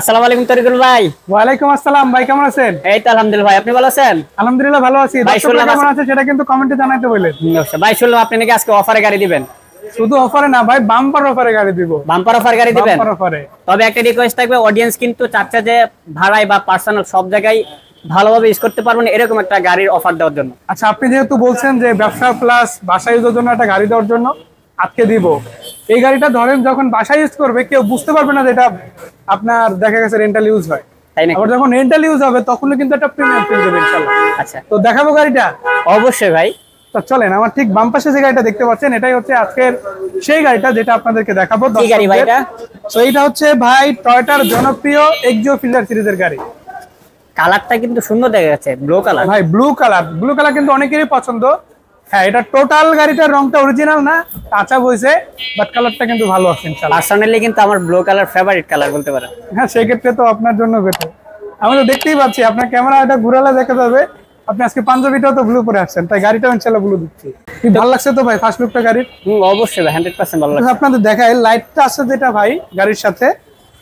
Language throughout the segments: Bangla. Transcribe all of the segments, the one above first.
আসসালামু আলাইকুম তরিকুল ভাই। ওয়া আলাইকুম আসসালাম ভাই, কেমন আছেন? এই তো আলহামদুলিল্লাহ ভাই, আপনি ভালো আছেন? আলহামদুলিল্লাহ ভালো আছি। ভাই শুনলাম কেমন আছে সেটা কিন্তু কমেন্টে জানাইতে বলেন। ভাই শুনলাম আপনি নাকি আজকে অফারে গাড়ি দিবেন। শুধু অফারে না ভাই, বাম্পার অফারে গাড়ি দিব। বাম্পার অফারে গাড়ি দিবেন? বাম্পার অফারে। তবে একটা রিকোয়েস্ট থাকবে, অডিয়েন্স কিন্তু চাচ্ছে যে ভাড়ায় বা পার্সোনাল সব জায়গায় ভালোভাবে ইউজ করতে পারবেন এরকম একটা গাড়ির অফার দেওয়ার জন্য। আচ্ছা, আপনি যেহেতু বলছেন যে ব্যবসা প্লাস বাসা ইউজের জন্য একটা গাড়ি দেওয়ার জন্য আজকে দিব। এই গাড়িটা ধরেন যখন বাসা ইউজ করবে কেউ বুঝতে পারবে না যে এটা আপনার দেখা গেছে রেন্টাল ইউজ হয়, তাই না? আবার যখন রেন্টাল ইউজ হবে তখন কিন্তু একটা প্রিমিয়াম ফিল দেবে ইনশাআল্লাহ। আচ্ছা, তো দেখাবো গাড়িটা? অবশ্যই ভাই, তো চলেন। আমার ঠিক বাম পাশে যে গাড়িটা দেখতে পাচ্ছেন এটাই হচ্ছে আজকের সেই গাড়িটা যেটা আপনাদেরকে দেখাবো। কি গাড়ি ভাই এটা? তো এটা হচ্ছে ভাই টয়োটার জনপ্রিয় এক্সিও ফিল্ডার সিরিজের গাড়ি। কালারটা কিন্তু সুন্দর দেখা যাচ্ছে, ব্লু কালার। ভাই ব্লু কালার, ব্লু কালার কিন্তু অনেকেরই পছন্দ। হ্যাঁ, এটা টোটাল গাড়িটার রংটা অরিজিনাল না, টাচআপ হয়েছে, বাট কালারটা কিন্তু ভালো আছে ইনশাআল্লাহ। পার্সোনালি কিন্তু আমার ব্লু কালার ফেভারিট কালার বলতে পারেন। হ্যাঁ, সেই ক্ষেত্রে তো আপনার জন্য বেটার। আমি তো দেখতেই পাচ্ছি আপনার ক্যামেরা এটা ঘুরালে দেখা যাবে আপনি আজকে পাঞ্জাবিটাও তো ব্লু পরে আসছেন, তাই গাড়িটাও ইনশাআল্লাহ ব্লু দিচ্ছি। ভালো লাগছে তো ভাই ফার্স্ট লুকটা গাড়ির? অবশ্যই ভাই, 100% ভালো লাগছে। আপনাদের দেখাই লাইটটা আছে যেটা ভাই গাড়ির সাথে,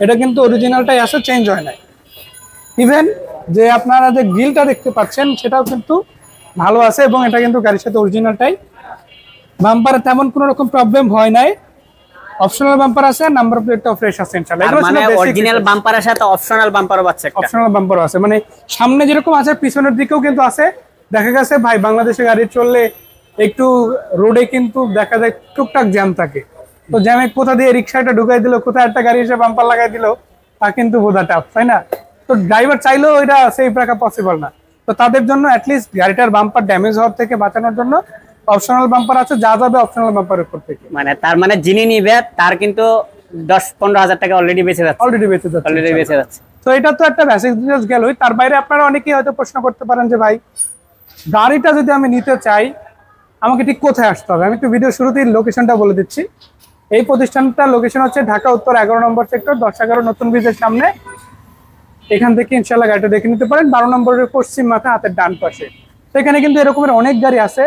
এটা কিন্তু অরিজিনালটাই আছে, চেঞ্জ হয় নাই। ইভেন যে আপনারা যে গ্রিলটা দেখতে পাচ্ছেন সেটাও কিন্তু ভালো আছে এবং এটা কিন্তু গাড়ির সাথে অরিজিনালটাই। বাম্পারে তেমন কোনো রকম প্রবলেম হয় নাই, অপশনাল বাম্পার আছে, নাম্বার প্লেটটাও ফ্রেশ আছে ইনশাআল্লাহ। মানে অরিজিনাল বাম্পারের সাথে অপশনাল বাম্পারও আছে, অপশনাল বাম্পারও আছে, মানে সামনে যেরকম আছে পিছনের দিকেও কিন্তু আছে। দেখা গেছে ভাই বাংলাদেশে গাড়ি চললে একটু রোডে কিন্তু দেখা যায় টুকটাক জ্যাম থাকে, তো জ্যামে কোথা দিয়ে রিক্সাটা ঢুকাই দিল, কোথায় একটা গাড়ি এসে বাম্পার লাগাই দিল, তা কিন্তু বোঝা টাফ, তাই না? তো ড্রাইভার চাইলেও এটা সেই রাখা পসিবল না। তো তাদের জন্য অ্যাটলিস্ট গাড়িটার বাম্পার ড্যামেজ হওয়ার থেকে বাঁচানোর জন্য অপশনাল বাম্পার আছে, যা যাবে অপশনাল বাম্পারের উপর থেকে। মানে তার মানে যিনি নেবে তার কিন্তু 10-15 হাজার টাকা অলরেডি বেঁচে যাচ্ছে, অলরেডি বেঁচে যাচ্ছে। তো এটা তো একটা বেসিক ডিটেইলস গেল। তার বাইরে আপনারা অনেকেই হয়তো প্রশ্ন করতে পারেন যে ভাই গাড়িটা যদি আমি নিতে চাই আমাকে ঠিক কোথায় আসতে হবে? আমি একটু ভিডিও শুরুতেই লোকেশনটা বলে দিচ্ছি। এই প্রতিষ্ঠানটা লোকেশন হচ্ছে ঢাকা উত্তর 11 নম্বর সেক্টর 10-11 নতুন ব্রিজের সামনে। এখান থেকে ইনশাল্লাহ গাড়িটা দেখে নিতে পারেন 12 নম্বরের পশ্চিম মাথা হাতের ডান পাশে। তো এখানে কিন্তু এরকমের অনেক গাড়ি আছে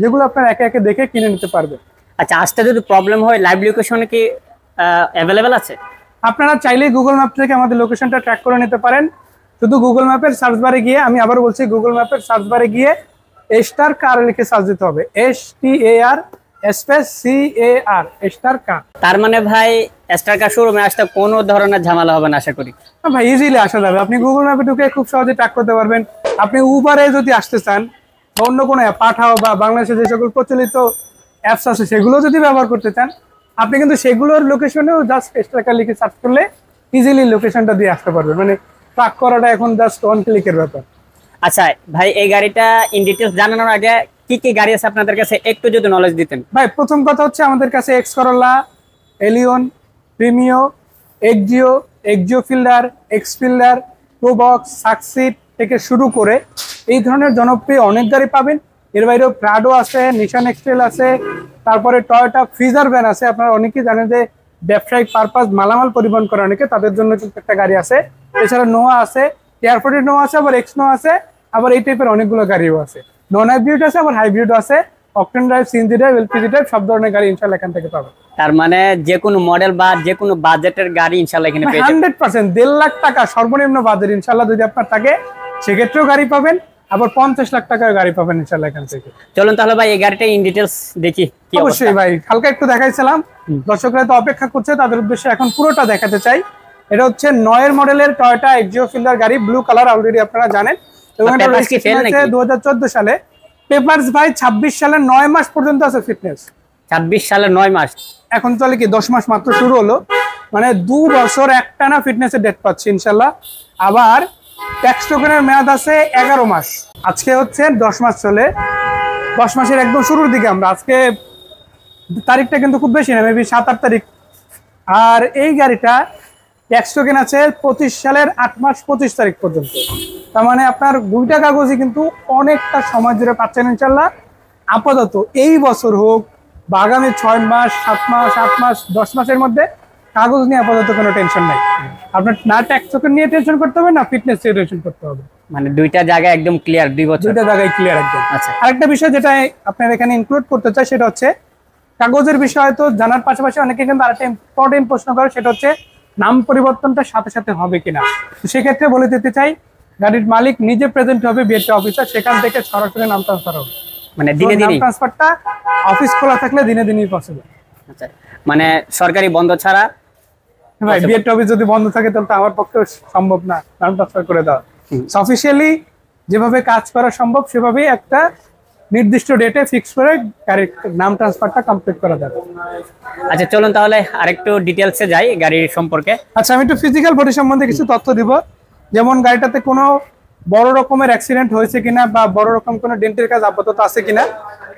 যেগুলো আপনারা একে একে দেখে কিনে নিতে পারবেন। আচ্ছা, আসতে যদি প্রবলেম হয় লাইভ লোকেশনে কি অ্যাভেলেবেল আছে? আপনারা চাইলে গুগল ম্যাপ থেকে আমাদের লোকেশনটা ট্র্যাক করে নিতে পারেন। শুধু গুগল ম্যাপের সার্চ বারে গিয়ে, আমি আবার বলছি, গুগল ম্যাপের সার্চ বারে গিয়ে স্টার কার লিখে সার্চ দিতে হবে, STAR SPACE CAR, star car. তার মানে ভাই স্টার কার শোরুমে আসতে কোনো ধরনের ঝামেলা হবে না আশা করি। হ্যাঁ ভাই, ইজিলি আসা যাবে। আপনি গুগল ম্যাপে ঢুকে খুব সহজে ট্র্যাক করতে পারবেন। আপনি উবারে যদি আসতে চান বা অন্য কোনো অ্যাপ, পাঠাও বা বাংলাদেশে যে সকল প্রচলিত অ্যাপস আছে সেগুলো যদি ব্যবহার করতে চান, আপনি কিন্তু সেগুলোর লোকেশনেও জাস্ট স্টার কার লিখে সার্চ করলে ইজিলি লোকেশনটা দিয়ে আসতে পারবেন। মানে ট্র্যাক করাটা এখন জাস্ট ওয়ান ক্লিকের ব্যাপার। আচ্ছা ভাই, এই গাড়িটা ইন ডিটেইলস জানানোর আগে কি কি গাড়ি আছে আপনাদের কাছে একটু যদি নলেজ দিতেন। ভাই প্রথম কথা হচ্ছে আমাদের কাছে X Corolla, Allion, Premio, Axio, Axio Fielder, X Fielder, Probox, Succeed থেকে শুরু করে এই ধরনের জনপ্রিয় অনেক গাড়ি পাবেন। এর বাইরেও প্রাডো আছে, নিশান এক্সটেল আছে, তারপরে টয়োটা ফ্রিজার ভ্যান আছে। আপনারা অনেকেই জানেন যে ব্যবসায়িক পারপাস মালামাল পরিবহন করে অনেকে, তাদের জন্য কিন্তু একটা গাড়ি আছে। এছাড়া নোয়া আছে, এয়ারপোর্টের নোয়া আছে, আবার এক্স নোয়া আছে, আবার এই টাইপের অনেকগুলো গাড়িও আছে। নন হাইব্রিড আছে, আবার হাইব্রিড আছে, octane drive, CNG drive, LPG drive, সব ধরনের গাড়ি ইনশাআল্লাহ এখান থেকে পাবেন। তার মানে যে কোনো মডেল বা যে কোনো বাজেটের গাড়ি ইনশাআল্লাহ এখানে পেয়ে যাবেন। 100% 1.5 লাখ টাকা সর্বনিম্ন বাজেট ইনশাআল্লাহ যদি আপনার থাকে সেক্ষেত্রেও গাড়ি পাবেন, আবার 50 লাখ টাকার গাড়ি পাবেন ইনশাআল্লাহ এখান থেকে। চলুন তাহলে ভাই এই গাড়িটা ইন ডিটেইলস দেখি কি অবস্থা। অবশ্যই ভাই, হালকা একটু দেখাইছিলাম, দর্শকরা তো অপেক্ষা করছে, তাদের উদ্দেশ্যে এখন পুরোটা দেখাতে চাই। এটা হচ্ছে 9 এর মডেলের টয়োটা এক্সিও ফিল্ডার গাড়ি, ব্লু কালার অলরেডি আপনারা জানেন। এবং এটা হচ্ছে 2014 সালে পেপারস ভাই। 26 সালের 9 মাস পর্যন্ত আছে ফিটনেস। 26 সালের 9 মাস, এখন চলে কি 10 মাস মাত্র শুরু হলো, মানে 2 বছর একটানা ফিটনেসের ডেট পাচ্ছি ইনশাআল্লাহ। আবার ট্যাক্স টোকেনের মেয়াদ আছে 11 মাস। আজকে হচ্ছে 10 মাস চলে, 10 মাসের একদম শুরুর দিকে আমরা। আজকে তারিখটা কিন্তু খুব বেশি না, মেবি 7-8 তারিখ। আর এই গাড়িটা ট্যাক্স টোকেন আছে 25 সালের 8 মাস 25 তারিখ পর্যন্ত। তার মানে আপনার 2টা কাগজই কিন্তু অনেকটা সময় ধরে পাচ্ছেন ইনশাল্লাহ। আপাতত এই বছর হোক বা আগামী 6 মাস, 7 মাস, 8 মাস, 10 মাসের মধ্যে কাগজ নিয়ে আপাতত কোনো টেনশন নাই আপনার। না ট্যাক্স নিয়ে টেনশন করতে হবে, না ফিটনেস নিয়ে টেনশন করতে হবে, মানে 2টা জায়গায় একদম ক্লিয়ার, 2 বছর 2টা জায়গায় ক্লিয়ার একদম। আচ্ছা, আরেকটা বিষয় যেটা আপনার এখানে ইনক্লুড করতে চাই সেটা হচ্ছে কাগজের বিষয় তো জানার পাশাপাশি অনেকে কিন্তু আরেকটা ইম্পর্টেন্ট প্রশ্ন করে, সেটা হচ্ছে নাম পরিবর্তনটা সাথে সাথে হবে কিনা, সেক্ষেত্রে বলে দিতে চাই গাড়ির মালিক নিজে প্রেজেন্ট হবে বিএটি অফিসার, সেখান থেকে সরাসরি নাম ট্রান্সফার হবে। মানে দিনে দিনে ট্রান্সফারটা অফিস খোলা থাকলে দিনে দিনেই পসিবল। আচ্ছা, মানে সরকারি বন্ধ ছাড়া ভাই বিএটি অফিস যদি বন্ধ থাকে তাহলে তো আমার পক্ষে সম্ভব না নাম ট্রান্সফার করে দেওয়া। অফিসিয়ালি যেভাবে কাজ করা সম্ভব সেভাবেই একটা নির্দিষ্ট ডেটে ফিক্স করে গাড়ির নাম ট্রান্সফারটা কমপ্লিট করা যাবে। আচ্ছা চলুন তাহলে আরেকটু ডিটেইলসে যাই গাড়ির সম্পর্কে। আচ্ছা, আমি একটু ফিজিক্যাল বডি সম্বন্ধে কিছু তথ্য দিব, যেমন গাড়িটাতে কোনো বড় রকমের অ্যাক্সিডেন্ট হয়েছে কিনা বা বড় রকম কোনো ডেন্টের কাজ আপাতত আছে কিনা।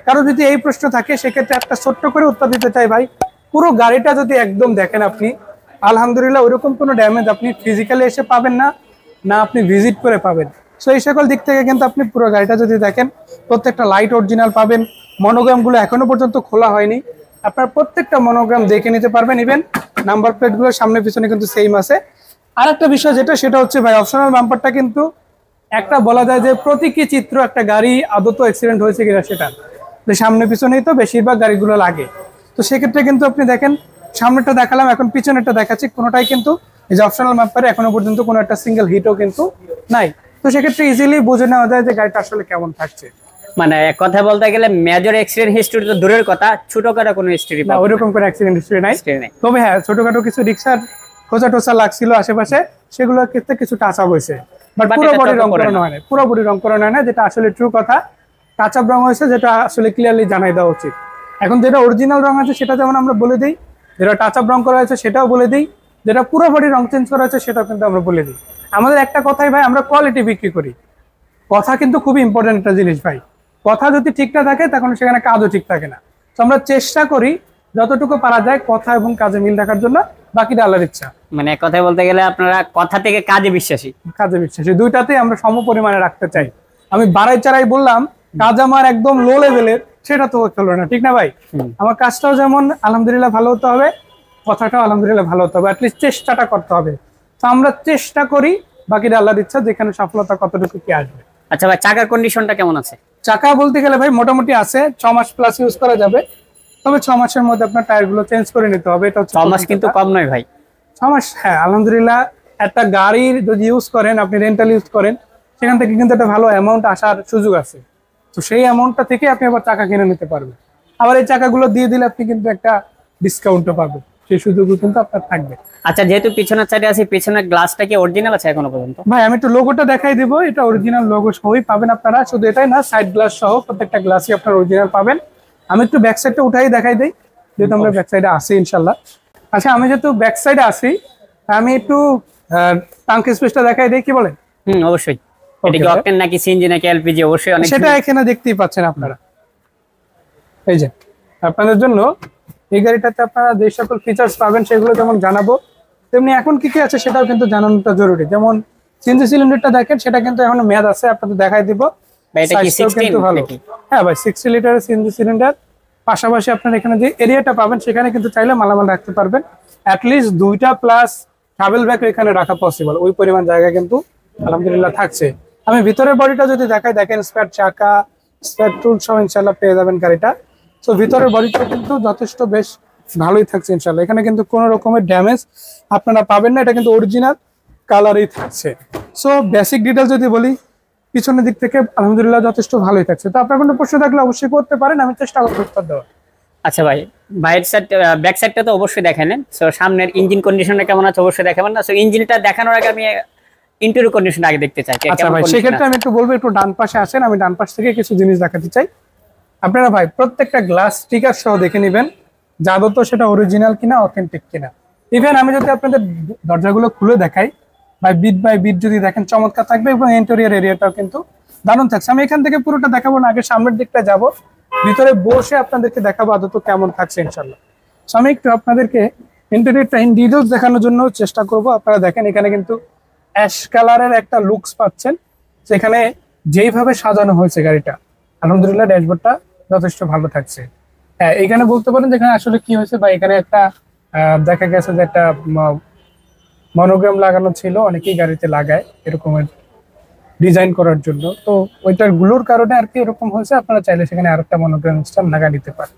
কারণ যদি এই প্রশ্ন থাকে সেক্ষেত্রে একটা ছোট্ট করে উত্তর দিতে চাই ভাই, পুরো গাড়িটা যদি একদম দেখেন আপনি আলহামদুলিল্লাহ ওইরকম কোনো ড্যামেজ আপনি ফিজিক্যালি এসে পাবেন না, না আপনি ভিজিট করে পাবেন। সো এই সকল দিক থেকে কিন্তু আপনি পুরো গাড়িটা যদি দেখেন প্রত্যেকটা লাইট অরিজিনাল পাবেন, মনোগ্রামগুলো এখনো পর্যন্ত খোলা হয়নি, আপনার প্রত্যেকটা মনোগ্রাম দেখে নিতে পারবেন, ইভেন নাম্বার প্লেটগুলো সামনে পিছনে কিন্তু সেম আছে। আর একটা বিষয় যেটা সেটা হচ্ছে ভাই অপশনাল বাম্পারটা কিন্তু একটা বলা যায় যে প্রতীকী চিত্র, একটা গাড়ি আদত অ্যাক্সিডেন্ট হয়েছে কিনা সেটা সামনে পিছনেই তো বেশিরভাগ গাড়িগুলো লাগে। তো সেক্ষেত্রে কিন্তু আপনি দেখেন সামনেটা দেখালাম, এখন পিছনেরটা দেখাচ্ছি, কোনোটাই কিন্তু এই যে অপশনাল বাম্পারে এখনো পর্যন্ত কোনো একটা সিঙ্গেল হিটও কিন্তু নাই। তো সেক্ষেত্রে ইজিলি বুঝে নেওয়া যায় যে গাড়িটা আসলে কেমন থাকছে। মানে এক কথা বলতে গেলে মেজর অ্যাক্সিডেন্ট হিস্ট্রি তো দূরের কথা, ছোটখাটো কোনো হিস্ট্রি না, ওইরকম কোনো অ্যাক্সিডেন্ট হিস্ট্রি নাই। তবে হ্যাঁ, ছোটখাটো কিছু রিক্সার খোঁচা টোচা লাগছিল আশেপাশে, সেগুলোর ক্ষেত্রে কিছু টাচ আপ হয়েছে, বাট পুরোপুরি রং করানো হয় না, পুরোপুরি রং করানো হয় না, যেটা আসলে ট্রু কথা। টাচ আপ রং হয়েছে যেটা আসলে ক্লিয়ারলি জানাই দেওয়া উচিত। এখন যেটা অরিজিনাল রং আছে সেটা যেমন আমরা বলে দিই, যেটা টাচ আপ রং করা হয়েছে সেটাও বলে দিই, যেটা পুরোপুরি রং চেঞ্জ করা হয়েছে সেটাও কিন্তু আমরা বলে দিই। আমাদের একটা কথাই ভাই, আমরা কোয়ালিটি বিক্রি করি, কথা কিন্তু খুবই ইম্পর্টেন্ট একটা জিনিস ভাই। কথা যদি ঠিক না থাকে তখন সেখানে কাজও ঠিক থাকে না। তো আমরা চেষ্টা করি যতটুকু পারা যায় কথা এবং কাজে মিল রাখার জন্য, বাকিটা আল্লাহর ইচ্ছা। মানে কথা বলতে গেলে আপনারা কথা থেকে কাজে বিশ্বাসী, কাজে বিশ্বাসী, দুইটাতেই আমরা সমপরিমাণে রাখতে চাই। আমি বাড়াই চারাই বললাম, কাজ আমার একদম লো লেভেলের সেটা তো চলো না, ঠিক না ভাই? আমার কাজটাও যেমন আলহামদুলিল্লাহ ভালো হতে হবে, কথাটাও আলহামদুলিল্লাহ ভালো হতে হবে, অ্যাটলিস্ট চেষ্টাটা করতে হবে। তো আমরা চেষ্টা করি, বাকিটা আল্লাহর ইচ্ছা যেখানে সফলতা কতটুকু কি আসবে। আচ্ছা ভাই, চাকার কন্ডিশনটা কেমন আছে? চাকা বলতে গেলে ভাই মোটামুটি আছে, 6 মাস প্লাস ইউজ করা যাবে, তবে 6 মাসের মধ্যে আপনার টায়ারগুলো চেঞ্জ করে নিতে হবে। এটা 6 মাস কিন্তু কম নয় ভাই, 6 মাস হ্যাঁ আলহামদুলিল্লাহ। একটা গাড়ির যদি ইউজ করেন আপনি, রেন্টাল ইউজ করেন, সেখান থেকে কিন্তু একটা ভালো অ্যামাউন্ট আসার সুযোগ আছে। তো সেই অ্যামাউন্টটা থেকে আপনি আবার চাকা কিনে নিতে পারবেন, আবার এই চাকাগুলো দিয়ে দিলে আপনি কিন্তু একটা ডিসকাউন্টও পাবেন, সেই সুযোগও কিন্তু আপনার থাকবে। আচ্ছা, যেহেতু পিছনের সাইডে আছে, পিছনের গ্লাসটা কি অরিজিনাল আছে এখনো পর্যন্ত? ভাই আমি একটু লোগোটা দেখাই দেব, এটা অরিজিনাল লোগো সহই পাবেন আপনারা, শুধু এটাই না সাইড গ্লাস সহ প্রত্যেকটা গ্লাসই আপনারা অরিজিনাল পাবেন। আমি একটু ব্যাক সাইডটা উঠাই দেখাই দেই, যেহেতু আমরা ব্যাক সাইডে আসি ইনশাল্লাহ। আচ্ছা, আমি যেহেতু ব্যাক সাইডে আসি, আমি একটু ট্যাঙ্ক স্পেসটা দেখাই দেই, কি বলেন? হুম, অবশ্যই। এটা কি অকটেন নাকি সিএনজি নাকি এলপিজি? অবশ্যই অনেক, সেটা এখানে দেখতেই পাচ্ছেন আপনারা। এই যে আপনাদের জন্য এই গাড়িটাতে আপনারা যে সকল ফিচার্স পাবেন সেগুলো যেমন জানাবো, তেমনি এখন কি কি আছে সেটাও কিন্তু জানানোটা জরুরি। যেমন সিএনজি সিলিন্ডারটা দেখেন, সেটা কিন্তু এখন মেয়াদ আছে, আপনাদের দেখাই দিব। এটা কি 16 ভালো? হ্যাঁ ভাই, 60 লিটারের সিএনজি সিলিন্ডার। পাশাপাশি আপনারা এখানে যে এরিয়াটা পাবেন সেখানে কিন্তু চাইলে মালামাল রাখতে পারবেন, অ্যাট লিস্ট 2টা প্লাস ট্রাভেল ব্যাগ এখানে রাখা পসিবল, ওই পরিমাণ জায়গা কিন্তু আলহামদুলিল্লাহ থাকছে। আমি ভিতরের বডিটা যদি দেখাই, দেখেন স্পেয়ার চাকা, স্পেয়ার টুল সহ ইনশাআল্লাহ পেয়ে যাবেন গাড়িটা। তো ভিতরের বডিটা কিন্তু যথেষ্ট বেশ ভালোই থাকছে ইনশাআল্লাহ, এখানে কিন্তু কোনো রকমের ড্যামেজ আপনারা পাবেন না, এটা কিন্তু অরিজিনাল কালারই থাকছে। সো বেসিক ডিটেইলস যদি বলি, পিছনের দিক থেকে আলহামদুলিল্লাহ যথেষ্ট ভালোই থাকছে। তো আপনার কোনো প্রশ্ন থাকলে অবশ্যই করতে পারেন, আমি চেষ্টা করব উত্তর দেওয়ার। আচ্ছা ভাই, বাইরের সাইড ব্যাক সাইডটা তো অবশ্যই দেখালেন, সো সামনের ইঞ্জিন কন্ডিশনটা কেমন আছে অবশ্যই দেখাবেন না। সো ইঞ্জিনটা দেখানোর আগে আমি ইন্টেরিয়র কন্ডিশন আগে দেখতে চাই। আচ্ছা ভাই, সেক্ষেত্রে আমি একটু বলবো একটু ডান পাশে আসেন, আমি ডান পাশ থেকে কিছু জিনিস দেখাতে চাই। আপনারা ভাই প্রত্যেকটা গ্লাস স্টিকার সহ দেখে নেবেন, যাদব তো সেটা অরিজিনাল কিনা অথেন্টিক কিনা। ইভেন আমি যদি আপনাদের দরজাগুলো খুলে দেখাই বাই বিট যদি দেখেন চমৎকার থাকবে, এবং ইন্টেরিয়র এরিয়াটাও কিন্তু দারুণ থাকছে। আমি এখান থেকে পুরোটা দেখাবো না, আগে সামনের দিকটা যাব, ভিতরে বসে আপনাদেরকে দেখাবো আদত কেমন থাকছে ইনশাল্লাহ। সো আমি একটু আপনাদেরকে ইন্টেরিয়রটা ইন ডিটেলস দেখানোর জন্য চেষ্টা করব। আপনারা দেখেন এখানে কিন্তু অ্যাশ কালারের একটা লুকস পাচ্ছেন, সেখানে যেইভাবে সাজানো হয়েছে গাড়িটা আলহামদুলিল্লাহ ড্যাশবোর্ডটা যথেষ্ট ভালো থাকছে। হ্যাঁ, এখানে বলতে পারেন যে এখানে আসলে কি হয়েছে বা এখানে একটা দেখা গেছে যে একটা মনোগ্রাম লাগানো ছিল, অনেকেই গাড়িতে লাগায় এরকমের ডিজাইন করার জন্য, তো ওইটার গুলোর কারণে আর কি এরকম হয়েছে। আপনারা চাইলে সেখানে আর একটা মনোগ্রাম স্ট্যাম্প লাগা নিতে পারেন।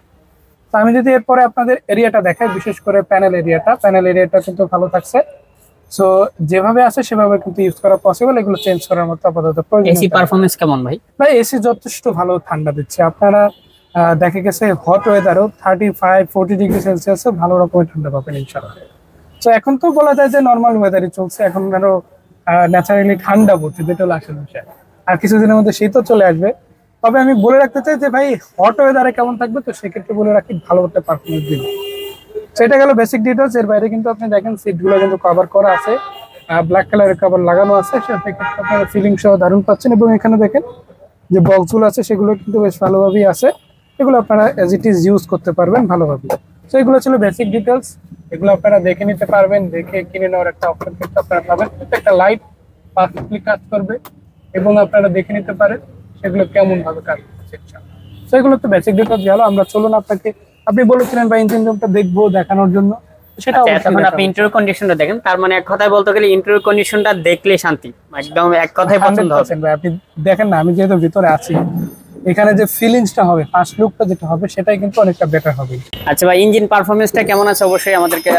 তো আমি যদি এরপরে আপনাদের এরিয়াটা দেখাই, বিশেষ করে প্যানেল এরিয়াটা কিন্তু ভালো থাকছে। সো যেভাবে আছে সেভাবে কিন্তু ইউজ করা পসিবল, এগুলো চেঞ্জ করার মতো আপাতত প্রয়োজন। এসি পারফরম্যান্স কেমন ভাই? ভাই এসি যথেষ্ট ভালো ঠান্ডা দিচ্ছে। আপনারা দেখা গেছে হট ওয়েদারও 35-40 ডিগ্রি সেলসিয়াসে ভালো রকমের ঠান্ডা পাবেন ইনশাআল্লাহ। সো এখন তো বলা যায় যে নর্মাল ওয়েদারই চলছে, এখন আরো ন্যাচারালি ঠান্ডা পড়ছে, যেটা হলো আসল বিষয়। আর কিছুদিনের মধ্যে শীতও চলে আসবে। তবে আমি বলে রাখতে চাই যে ভাই হট ওয়েদারে কেমন থাকবে, তো সেক্ষেত্রে বলে রাখি ভালো একটা পারফরমেন্স দিবে। সেটা গেল বেসিক ডিটেলস। এর বাইরে কিন্তু আপনি দেখেন সিটগুলো কিন্তু কভার করা আছে, ব্ল্যাক কালারের কভার লাগানো আছে, সেক্ষেত্রে আপনারা ফিলিং সহ দারুণ পাচ্ছেন। এবং এখানে দেখেন যে বক্সগুলো আছে সেগুলো কিন্তু বেশ ভালোভাবেই আছে, এগুলো আপনারা এজ ইট ইজ ইউজ করতে পারবেন ভালোভাবে। সো এগুলো ছিল বেসিক ডিটেলস, এগুলো আপনারা দেখে নিতে পারবেন, দেখে কিনে নেওয়ার একটা অপশন কিন্তু আপনারা পাবেন। প্রত্যেকটা লাইট পারফেক্টলি কাজ করবে এবং আপনারা দেখে নিতে পারেন সেগুলো কেমনভাবে কাজ করছে। সো এগুলো তো বেসিক ডিটেলস গেল। আমরা চলুন আপনাকে, আপনি বলেছিলেন বা ইঞ্জিন রুমটা দেখবো দেখানোর জন্য, সেটা এখন আপনি ইন্টেরিয়র কন্ডিশনটা দেখেন। তার মানে এক কথায় বলতে গেলে ইন্টেরিয়র কন্ডিশনটা দেখলে শান্তি, একদম এক কথায় পছন্দ হবে ভাই। আপনি দেখেন না, আমি যেহেতু ভিতরে আছি, এখানে যে ফিলিংসটা হবে, ফার্স্ট লুকটা যেটা হবে সেটাই কিন্তু অনেকটা বেটার হবে। আচ্ছা ভাই, ইঞ্জিন পারফরম্যান্সটা কেমন আছে অবশ্যই আমাদেরকে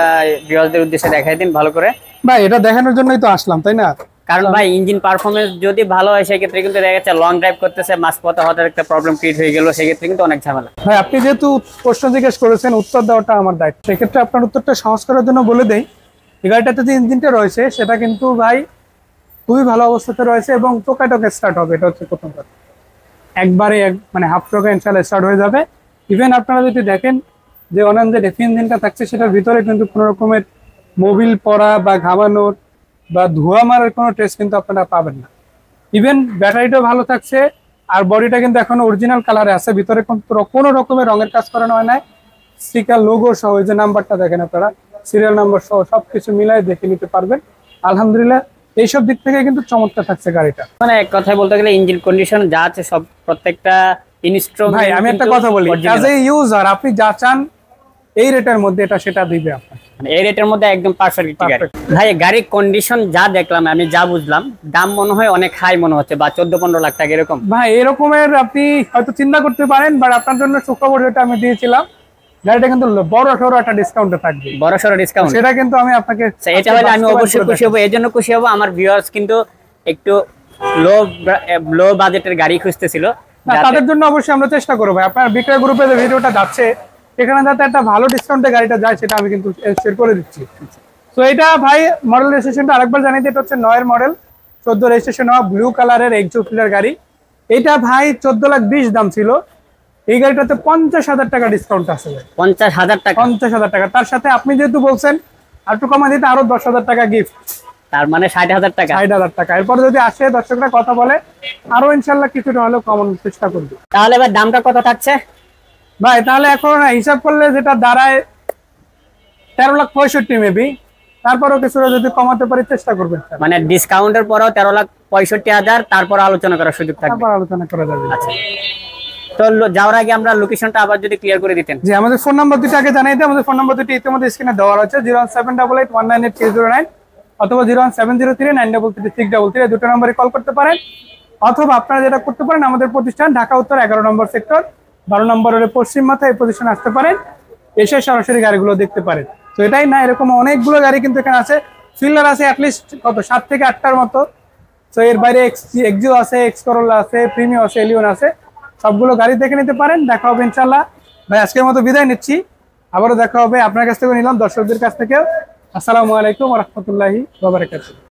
ভিউয়ারদের উদ্দেশ্যে দেখাই দিন ভালো করে। ভাই এটা দেখানোর জন্যই তো আসলাম, তাই না? কারণ ভাই ইঞ্জিন পারফরম্যান্স যদি ভালো হয় সেক্ষেত্রে কিন্তু দেখা যাচ্ছে লং ড্রাইভ করতেছে, মাঝপথে হঠাৎ একটা প্রবলেম ক্রিয়েট হয়ে গেল, সেক্ষেত্রে কিন্তু অনেক ঝামেলা। ভাই আপনি যেহেতু প্রশ্ন জিজ্ঞেস করেছেন, উত্তর দেওয়াটা আমার দায়িত্ব। সেক্ষেত্রে আপনার উত্তরটা সহজ করার জন্য বলে দেই, এই গাড়িটাতে যে ইঞ্জিনটা রয়েছে সেটা কিন্তু ভাই খুবই ভালো অবস্থাতে রয়েছে এবং টোকাটোকে স্টার্ট হবে, এটা হচ্ছে প্রথম কথা। একবারে মানে হাফ টোকা ইনশাল্লাহ স্টার্ট হয়ে যাবে। ইভেন আপনারা যদি দেখেন যে অনান যে ডেফি ইঞ্জিনটা থাকছে সেটার ভিতরে কিন্তু কোনো রকমের মোবিল পড়া বা ঘামানোর বা ধোয়া মারার কোনো টেস্ট কিন্তু আপনারা পাবেন না। ইভেন ব্যাটারিটাও ভালো থাকছে, আর বডিটা কিন্তু এখন অরিজিনাল কালারে আছে, ভিতরে কোনো রকমের রঙের কাজ করানো হয় না। স্টিকার, লোগো সহ যে নাম্বারটা দেখেন আপনারা, সিরিয়াল নাম্বার সহ সব কিছু মিলাই দেখে নিতে পারবেন। আলহামদুলিল্লাহ এইসব দিক থেকে কিন্তু চমৎকার থাকছে গাড়িটা। মানে এক কথায় বলতে গেলে ইঞ্জিন কন্ডিশন যা আছে সব প্রত্যেকটা ইনস্ট্রুমেন্ট। ভাই আমি একটা কথা বলি, অ্যাজ এ ইউজার আপনি যা চান এই রেটের মধ্যে এটা সেটা দিবে আপনাকে, মানে এই রেটের মধ্যে একদম পারফেক্ট গাড়ি। ভাই গাড়ির কন্ডিশন যা দেখলাম আমি যা বুঝলাম, দাম মনে হয় অনেক হাই মনে হচ্ছে, বা 14-15 লাখ টাকা এরকম। ভাই এরকমের আপনি হয়তো চিন্তা করতে পারেন, বাট আপনার জন্য সুখবর যেটা আমি দিয়েছিলাম, গাড়িটা কিন্তু বড়সড় একটা ডিসকাউন্টে থাকবে, বড়সড় ডিসকাউন্ট। সেটা কিন্তু আমি আপনাকে, এটা হলে আমি অবশ্যই খুশি হব, এই জন্য খুশি হব। আমার ভিউয়ার্স কিন্তু একটু লো বাজেটের গাড়ি খুঁজতেছিল, তাদের জন্য অবশ্যই আমরা চেষ্টা করব। ভাই আপনার বিক্রয় গ্রুপে যে ভিডিওটা যাচ্ছে এখানে যাতে একটা ভালো ডিসকাউন্টে গাড়িটা যায় সেটা আমি কিন্তু শেয়ার করে দিচ্ছি। তো এটা ভাই মডেল রেজিস্ট্রেশনটা আরেকবার জানিয়ে দিই, এটা হচ্ছে 9-এর মডেল, 14 রেজিস্ট্রেশন হওয়া ব্লু কালারের এক্সো ফিলার গাড়ি। এটা ভাই 14,20,000 দাম ছিল, এই গাড়িটাতে 50,000 টাকা ডিসকাউন্ট আছে। 50,000 টাকা, তার সাথে আপনি যেহেতু বলছেন আর একটু কমা দিতে আরো 10,000 টাকা গিফট, তার মানে 60,000 টাকা। 60,000 টাকা এরপর যদি আসে দর্শকরা কথা বলে আরো ইনশাল্লাহ কিছুটা হলেও কমানোর চেষ্টা করবো। তাহলে এবার দামটা কত থাকছে ভাই? তাহলে এখন হিসাব করলে যেটা দাঁড়ায় 13,65,000 মেবি, তারপরেও কিছুটা যদি কমাতে পারি চেষ্টা করবেন। মানে ডিসকাউন্টের পরেও 13,65,000, তারপর আলোচনা করার সুযোগ থাকবে, তারপর আলোচনা করা যাবে। আচ্ছা তো যাওয়ার আগে আমরা লোকেশনটা আবার যদি ক্লিয়ার করে দিতেন। জি, আমাদের ফোন নাম্বার দুটো আগে জানাই দিই। আমাদের ফোন নাম্বার দুটো ইতিমধ্যে স্ক্রিনে দেওয়া আছে, 01788198309 অথবা 01703993633, দুটো নম্বরে কল করতে পারেন। অথবা আপনারা যেটা করতে পারেন, আমাদের প্রতিষ্ঠান ঢাকা উত্তর 11 নম্বর সেক্টর, 12 নম্বর হলে পশ্চিম মাথা, এই প্রতিষ্ঠানে আসতে পারেন, এসে সরাসরি গাড়িগুলো দেখতে পারেন। তো এটাই না, এরকম অনেকগুলো গাড়ি কিন্তু এখানে আছে, ফিল্ডার আছে অ্যাটলিস্ট কত 7 থেকে 8টার মতো। তো এর বাইরে এক্সিও আছে, এক্সকরোলা আছে, প্রিমিও আছে, এলিয়ন আছে, সবগুলো গাড়ি দেখে নিতে পারেন। দেখা হবে ইনশাল্লাহ। ভাই আজকের মতো বিদায় নিচ্ছি, আবারও দেখা হবে। আপনার কাছ থেকে নিলাম, দর্শকদের কাছ থেকেও। আসসালামু আলাইকুম ওয়া রাহমাতুল্লাহি ওয়া বারাকাতুহু।